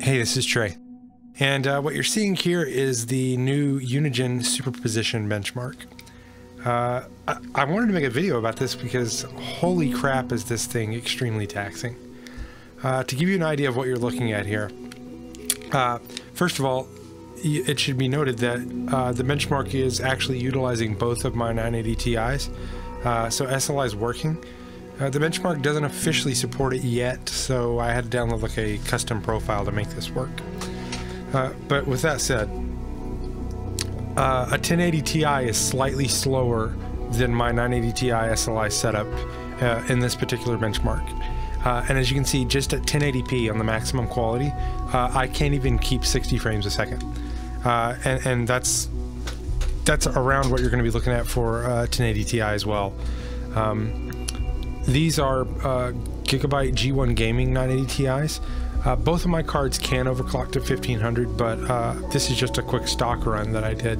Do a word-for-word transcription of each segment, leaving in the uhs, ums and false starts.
Hey, this is Trey. And uh, what you're seeing here is the new Unigine Superposition Benchmark. Uh, I, I wanted to make a video about this because holy crap is this thing extremely taxing. Uh, to give you an idea of what you're looking at here, uh, first of all, it should be noted that uh, the benchmark is actually utilizing both of my nine eighty T Is, uh, so S L I is working. Uh, the benchmark doesn't officially support it yet, so I had to download like a custom profile to make this work. Uh, but with that said, uh, a ten eighty T I is slightly slower than my nine eighty T I S L I setup uh, in this particular benchmark. Uh, and as you can see, just at ten eighty P on the maximum quality, uh, I can't even keep sixty frames a second. Uh, and, and that's that's around what you're going to be looking at for uh, ten eighty T I as well. Um, these are uh, GIGABYTE G one Gaming nine eighty T Is. Uh, both of my cards can overclock to fifteen hundred, but uh, this is just a quick stock run that I did.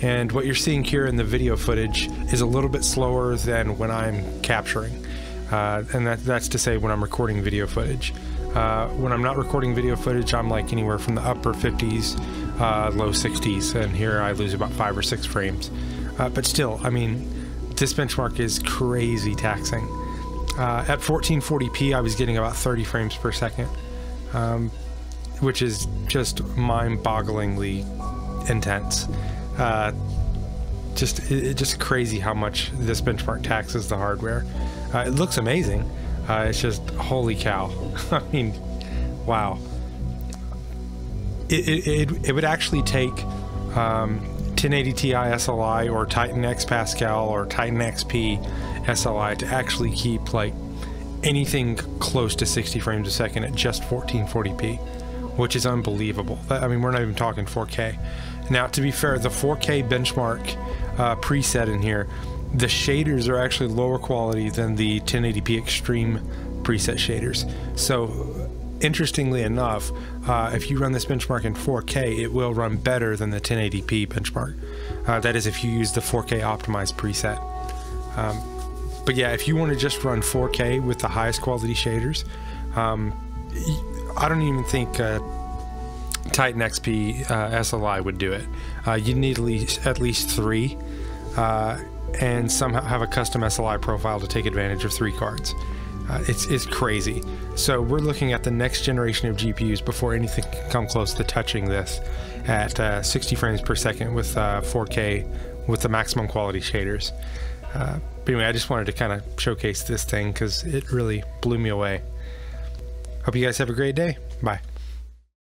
And what you're seeing here in the video footage is a little bit slower than when I'm capturing. Uh, and that, that's to say when I'm recording video footage. Uh, when I'm not recording video footage, I'm like anywhere from the upper fifties, uh, low sixties, and here I lose about five or six frames. Uh, but still, I mean, this benchmark is crazy taxing. Uh, at fourteen forty P, I was getting about thirty frames per second, um, which is just mind-bogglingly intense. Uh, just, it, it just crazy how much this benchmark taxes the hardware. Uh, it looks amazing. Uh, it's just holy cow. I mean, wow. It it, it, it would actually take um, ten eighty T I S L I or Titan X Pascal or Titan X P S L I to actually keep like anything close to sixty frames a second at just fourteen forty P, which is unbelievable. I mean, we're not even talking four K. Now, to be fair, the four K benchmark uh, preset in here, the shaders are actually lower quality than the ten eighty P Extreme preset shaders. So, interestingly enough, uh, if you run this benchmark in four K, it will run better than the ten eighty P benchmark. Uh, that is, if you use the four K optimized preset. Um, but yeah, if you want to just run four K with the highest quality shaders, um, I don't even think uh, Titan X P uh, S L I would do it. Uh, you need at least, at least three. Uh, and somehow have a custom S L I profile to take advantage of three cards. Uh, it's, it's crazy. So we're looking at the next generation of G P Us before anything can come close to touching this at uh, sixty frames per second with uh, four K with the maximum quality shaders. Uh, but anyway, I just wanted to kind of showcase this thing because it really blew me away. Hope you guys have a great day. Bye.